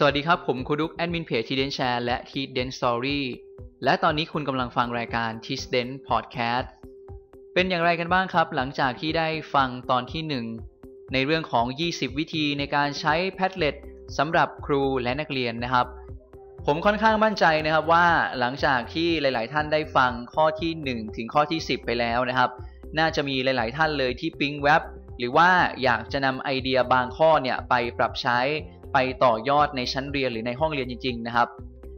สวัสดีครับผมคุณดุ๊กแอดมินเพจ Teach Share และ Teach Story และตอนนี้คุณกำลังฟังรายการ Teach Podcast เป็นอย่างไรกันบ้างครับหลังจากที่ได้ฟังตอนที่1ในเรื่องของ20วิธีในการใช้ Padlet สำหรับครูและนักเรียนนะครับผมค่อนข้างมั่นใจนะครับว่าหลังจากที่หลายๆท่านได้ฟังข้อที่1ถึงข้อที่10ไปแล้วนะครับน่าจะมีหลายๆท่านเลยที่ปิ๊งแว็บหรือว่าอยากจะนำไอเดียบางข้อเนี่ยไปปรับใช้ไปต่อยอดในชั้นเรียนหรือในห้องเรียนจริงๆนะครับ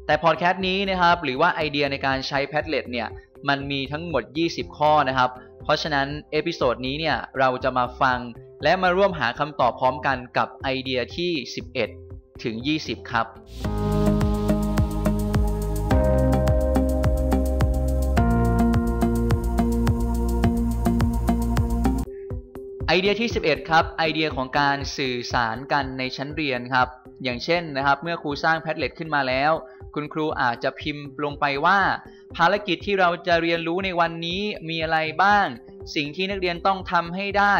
แต่พอดแคสต์นี้นะครับหรือว่าไอเดียในการใช้ Padlet เนี่ยมันมีทั้งหมด20ข้อนะครับเพราะฉะนั้นเอพิโซดนี้เนี่ยเราจะมาฟังและมาร่วมหาคำตอบพร้อมกันกับไอเดียที่11ถึง20ครับไอเดียที่11ครับไอเดียของการสื่อสารกันในชั้นเรียนครับอย่างเช่นนะครับเมื่อครูสร้างแพดเล็ตขึ้นมาแล้วคุณครูอาจจะพิมพ์ลงไปว่าภารกิจที่เราจะเรียนรู้ในวันนี้มีอะไรบ้างสิ่งที่นักเรียนต้องทำให้ได้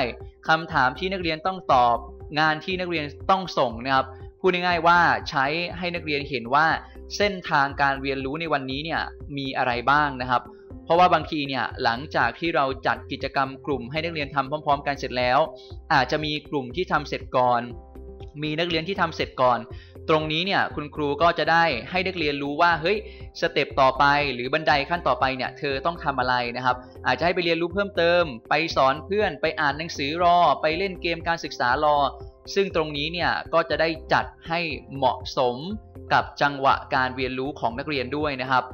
คำถามที่นักเรียนต้องตอบงานที่นักเรียนต้องส่งนะครับพูดง่ายๆว่าใช้ให้นักเรียนเห็นว่าเส้นทางการเรียนรู้ในวันนี้เนี่ยมีอะไรบ้างนะครับเพราะว่าบางทีเนี่ยหลังจากที่เราจัดกิจกรรมกลุ่มให้นักเรียนทำพร้อมๆกันเสร็จแล้วอาจจะมีกลุ่มที่ทำเสร็จก่อนมีนักเรียนที่ทำเสร็จก่อนตรงนี้เนี่ยคุณครูก็จะได้ให้นักเรียนรู้ว่าเฮ้ยสเต็ปต่อไปหรือบันไดขั้นต่อไปเนี่ยเธอต้องทำอะไรนะครับอาจจะให้ไปเรียนรู้เพิ่มเติมไปสอนเพื่อนไปอ่านหนังสือรอไปเล่นเกมการศึกษารอซึ่งตรงนี้เนี่ยก็จะได้จัดให้เหมาะสมกับจังหวะการเรียนรู้ของนักเรียนด้วยนะครับ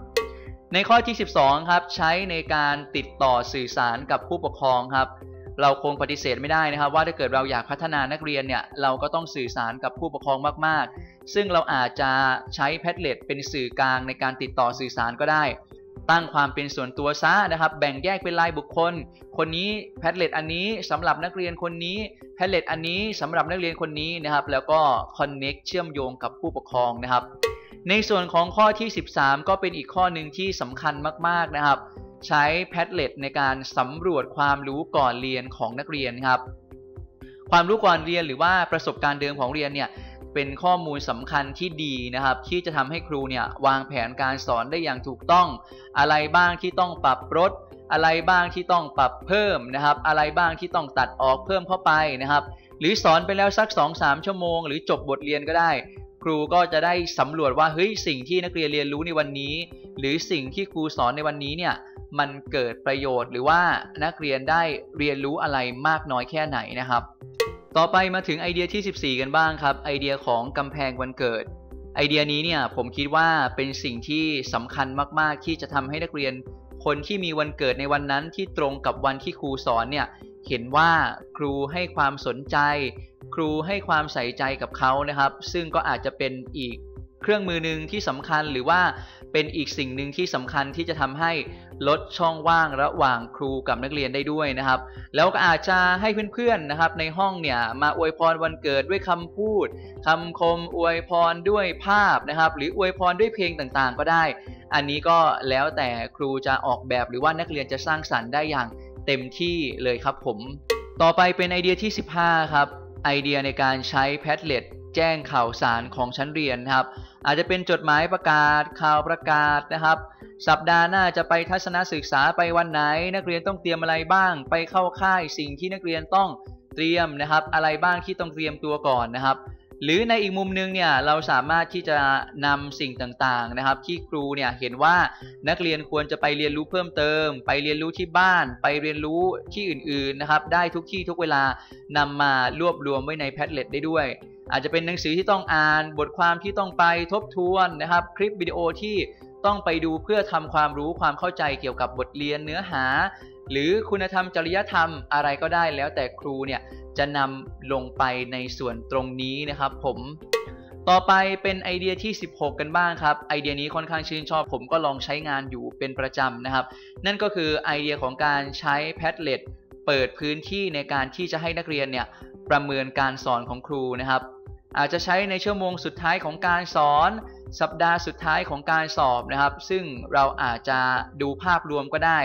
ในข้อที่12ครับใช้ในการติดต่อสื่อสารกับผู้ปกครองครับเราคงปฏิเสธไม่ได้นะครับว่าถ้าเกิดเราอยากพัฒนานักเรียนเนี่ยเราก็ต้องสื่อสารกับผู้ปกครองมากๆซึ่งเราอาจจะใช้แพดเล็ตเป็นสื่อกลางในการติดต่อสื่อสารก็ได้ตั้งความเป็นส่วนตัวซะนะครับแบ่งแยกเป็นรายบุคคลคนนี้แพดเล็ตอันนี้สำหรับนักเรียนคนนี้แพดเล็ตอันนี้สำหรับนักเรียนคนนี้นะครับแล้วก็คอนเน็กเชื่อมโยงกับผู้ปกครองนะครับในส่วนของข้อที่13ก็เป็นอีกข้อหนึ่งที่สำคัญมากๆนะครับใช้แพดเล็ตในการสำรวจความรู้ก่อนเรียนของนักเรียนครับความรู้ก่อนเรียนหรือว่าประสบการณ์เดิมของเรียนเนี่ยเป็นข้อมูลสำคัญที่ดีนะครับที่จะทำให้ครูเนี่ยวางแผนการสอนได้อย่างถูกต้องอะไรบ้างที่ต้องปรับลดอะไรบ้างที่ต้องปรับเพิ่มนะครับอะไรบ้างที่ต้องตัดออกเพิ่มเข้าไปนะครับหรือสอนไปแล้วสัก 2-3 ชั่วโมงหรือจบบทเรียนก็ได้ครูก็จะได้สำรวจว่าเฮ้ยสิ่งที่นักเรียนเรียนรู้ในวันนี้หรือสิ่งที่ครูสอนในวันนี้เนี่ยมันเกิดประโยชน์หรือว่านักเรียนได้เรียนรู้อะไรมากน้อยแค่ไหนนะครับต่อไปมาถึงไอเดียที่14กันบ้างครับไอเดียของกำแพงวันเกิดไอเดียนี้เนี่ยผมคิดว่าเป็นสิ่งที่สำคัญมากๆที่จะทำให้นักเรียนคนที่มีวันเกิดในวันนั้นที่ตรงกับวันที่ครูสอนเนี่ยเห็นว่าครูให้ความสนใจครูให้ความใส่ใจกับเขานะครับซึ่งก็อาจจะเป็นอีกเครื่องมือหนึ่งที่สำคัญหรือว่าเป็นอีกสิ่งหนึ่งที่สำคัญที่จะทำให้ลดช่องว่างระหว่างครูกับนักเรียนได้ด้วยนะครับแล้วก็อาจจะให้เพื่อนๆนะครับในห้องเนี่ยมาอวยพรวันเกิดด้วยคำพูดคำคมอวยพรด้วยภาพนะครับหรืออวยพรด้วยเพลงต่างๆก็ได้อันนี้ก็แล้วแต่ครูจะออกแบบหรือว่านักเรียนจะสร้างสรรค์ได้อย่างเต็มที่เลยครับผมต่อไปเป็นไอเดียที่15ครับไอเดียในการใช้แพดเล็ตแจ้งข่าวสารของชั้นเรียนนะครับอาจจะเป็นจดหมายประกาศข่าวประกาศนะครับสัปดาห์หน้าจะไปทัศนศึกษาไปวันไหนนักเรียนต้องเตรียมอะไรบ้างไปเข้าค่ายสิ่งที่นักเรียนต้องเตรียมนะครับอะไรบ้างที่ต้องเตรียมตัวก่อนนะครับหรือในอีกมุมนึงเนี่ยเราสามารถที่จะนำสิ่งต่างๆนะครับที่ครูเนี่ยเห็นว่านักเรียนควรจะไปเรียนรู้เพิ่มเติมไปเรียนรู้ที่บ้านไปเรียนรู้ที่อื่นๆนะครับได้ทุกที่ทุกเวลานำมารวบรวมไว้ในแพดเล็ตได้ด้วยอาจจะเป็นหนังสือที่ต้องอ่านบทความที่ต้องไปทบทวนนะครับคลิปวิดีโอที่ต้องไปดูเพื่อทำความรู้ความเข้าใจเกี่ยวกับบทเรียนเนื้อหาหรือคุณธรรมจริยธรรมอะไรก็ได้แล้วแต่ครูเนี่ยจะนำลงไปในส่วนตรงนี้นะครับผมต่อไปเป็นไอเดียที่16กันบ้างครับไอเดียนี้ค่อนข้างชื่นชอบผมก็ลองใช้งานอยู่เป็นประจำนะครับนั่นก็คือไอเดียของการใช้แพดเล็ตเปิดพื้นที่ในการที่จะให้นักเรียนเนี่ยประเมินการสอนของครูนะครับอาจจะใช้ในชั่วโมงสุดท้ายของการสอนสัปดาห์สุดท้ายของการสอบนะครับซึ่งเราอาจจะดูภาพรวมก็ได้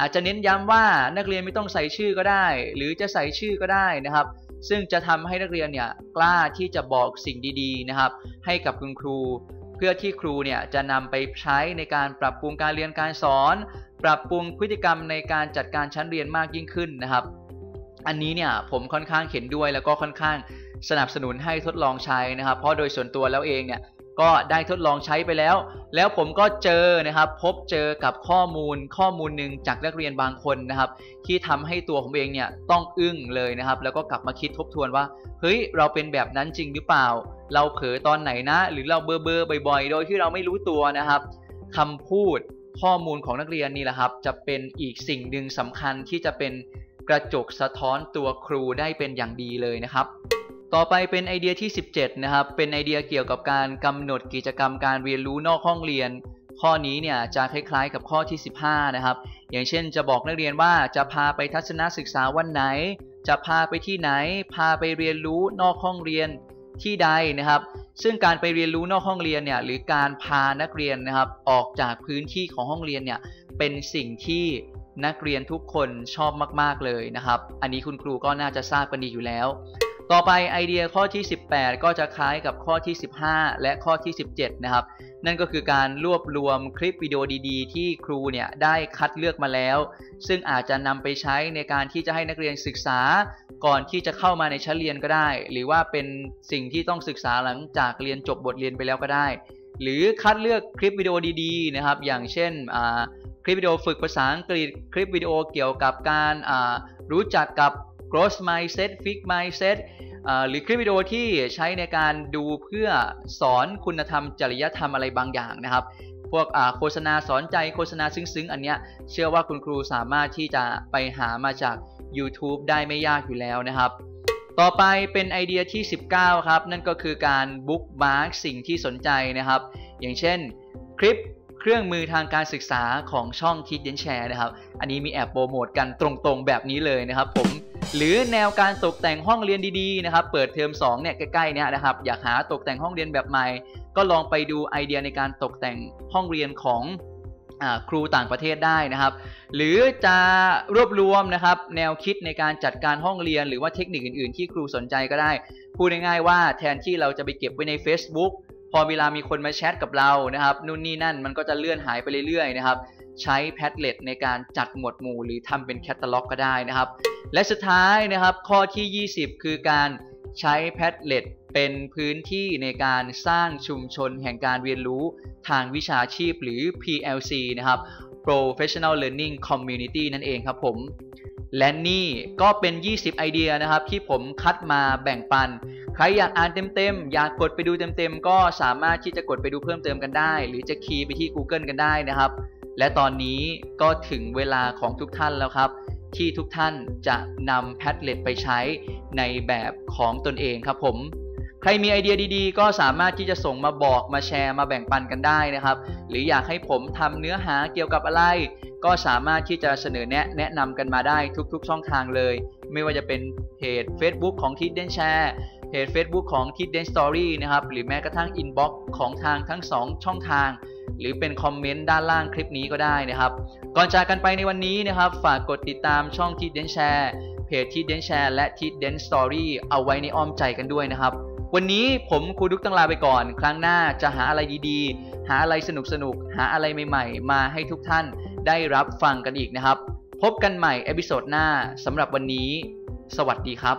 อาจจะเน้นย้ำว่านักเรียนไม่ต้องใส่ชื่อก็ได้หรือจะใส่ชื่อก็ได้นะครับ ซึ่งจะทำให้นักเรียนเนี่ยกล้าที่จะบอกสิ่งดีๆนะครับให้กับคุณครูเพื่อที่ครูเนี่ยจะนำไปใช้ในการปรับปรุงการเรียนการสอนปรับปรุงพฤติกรรมในการจัดการชั้นเรียนมากยิ่งขึ้นนะครับอันนี้เนี่ยผมค่อนข้างเห็นด้วยแล้วก็ค่อนข้างสนับสนุนให้ทดลองใช้นะครับเพราะโดยส่วนตัวแล้วเองเนี่ยก็ได้ทดลองใช้ไปแล้วผมก็เจอนะครับพบเจอกับข้อมูลหนึ่งจากนักเรียนบางคนนะครับที่ทำให้ตัวผมเองเนี่ยต้องอึ้งเลยนะครับแล้วก็กลับมาคิดทบทวนว่าเฮ้ยเราเป็นแบบนั้นจริงหรือเปล่าเราเผลอตอนไหนนะหรือเราเบอร์บ่อยๆโดยที่เราไม่รู้ตัวนะครับคำพูดข้อมูลของนักเรียนนี่แหละครับจะเป็นอีกสิ่งหนึ่งสำคัญที่จะเป็นกระจกสะท้อนตัวครูได้เป็นอย่างดีเลยนะครับต่อไปเป็นไอเดียที่17นะครับเป็นไอเดียเกี่ยวกับการกำหนดกิจกรรมการเรียนรู้นอกห้องเรียนข้อนี้เนี่ยจะคล้ายๆกับข้อที่15นะครับอย่างเช่นจะบอกนักเรียนว่าจะพาไปทัศนศึกษาวันไหนจะพาไปที่ไหนพาไปเรียนรู้นอกห้องเรียนที่ใดนะครับซึ่งการไปเรียนรู้นอกห้องเรียนเนี่ยหรือการพานักเรียนนะครับออกจากพื้นที่ของห้องเรียนเนี่ยเป็นสิ่งที่นักเรียนทุกคนชอบมากๆเลยนะครับอันนี้คุณครูก็น่าจะทราบกันดีอยู่แล้วต่อไปไอเดียข้อที่18ก็จะคล้ายกับข้อที่15และข้อที่17นะครับนั่นก็คือการรวบรวมคลิปวิดีโอดีๆที่ครูเนี่ยได้คัดเลือกมาแล้วซึ่งอาจจะนำไปใช้ในการที่จะให้นักเรียนศึกษาก่อนที่จะเข้ามาในชั้นเรียนก็ได้หรือว่าเป็นสิ่งที่ต้องศึกษาหลังจากเรียนจบบทเรียนไปแล้วก็ได้หรือคัดเลือกคลิปวิดีโอดีๆนะครับอย่างเช่นคลิปวิดีโอฝึกภาษาอังกฤษคลิปวิดีโอเกี่ยวกับการรู้จักกับ Cross Mindset Fixed Mindset หรือคลิปวิดีโอที่ใช้ในการดูเพื่อสอนคุณธรรมจริยธรรมอะไรบางอย่างนะครับพวกโฆษณาสอนใจโฆษณาซึ้งๆอันเนี้ยเชื่อว่าคุณครูสามารถที่จะไปหามาจาก YouTube ได้ไม่ยากอยู่แล้วนะครับต่อไปเป็นไอเดียที่19ครับนั่นก็คือการบุ๊กมาร์คสิ่งที่สนใจนะครับอย่างเช่นคลิปเครื่องมือทางการศึกษาของช่องคิดเย็นแชร์นะครับอันนี้มีแอบโปรโมทกันตรงๆแบบนี้เลยนะครับผมหรือแนวการตกแต่งห้องเรียนดีๆนะครับเปิดเทอม2เนี่ยใกล้ๆเนี่ยนะครับอยากหาตกแต่งห้องเรียนแบบใหม่ก็ลองไปดูไอเดียในการตกแต่งห้องเรียนของครูต่างประเทศได้นะครับหรือจะรวบรวมนะครับแนวคิดในการจัดการห้องเรียนหรือว่าเทคนิคอื่นๆที่ครูสนใจก็ได้พูดง่ายๆว่าแทนที่เราจะไปเก็บไว้ใน Facebook พอเวลามีคนมาแชทกับเรานะครับนู่นนี่นั่นมันก็จะเลื่อนหายไปเรื่อยๆนะครับใช้ Padlet ในการจัดหมวดหมู่หรือทำเป็นแคตตาล็อกก็ได้นะครับและสุดท้ายนะครับข้อที่20คือการใช้ Padlet เป็นพื้นที่ในการสร้างชุมชนแห่งการเรียนรู้ทางวิชาชีพหรือ PLC นะครับ Professional Learning Community นั่นเองครับผมและนี่ก็เป็น20ไอเดียนะครับที่ผมคัดมาแบ่งปันใครอยากอ่านเต็มๆอยากกดไปดูเต็มๆก็สามารถที่จะกดไปดูเพิ่มเติมกันได้หรือจะคีย์ไปที่ Google กันได้นะครับและตอนนี้ก็ถึงเวลาของทุกท่านแล้วครับที่ทุกท่านจะนำ Padlet ไปใช้ในแบบของตนเองครับผมใครมีไอเดียดีๆก็สามารถที่จะส่งมาบอกมาแชร์มาแบ่งปันกันได้นะครับหรืออยากให้ผมทำเนื้อหาเกี่ยวกับอะไรก็สามารถที่จะเสนอแนะนำกันมาได้ทุกๆช่องทางเลยไม่ว่าจะเป็นเพจ Facebook ของ Tidden Share เพจ Facebook ของ Tidden Story นะครับหรือแม้กระทั่ง Inbox ของทางทั้ง2ช่องทางหรือเป็นคอมเมนต์ด้านล่างคลิปนี้ก็ได้นะครับก่อนจากกันไปในวันนี้นะครับฝากกดติดตามช่อง Tidden Share เพจ Tidden Share และ Tidden Story เอาไว้ในอ้อมใจกันด้วยนะครับวันนี้ผมครูดุ๊กต้องลาไปก่อนครั้งหน้าจะหาอะไรดีๆหาอะไรสนุกๆหาอะไรใหม่ๆมาให้ทุกท่านได้รับฟังกันอีกนะครับพบกันใหม่เอพิโซดหน้าสำหรับวันนี้สวัสดีครับ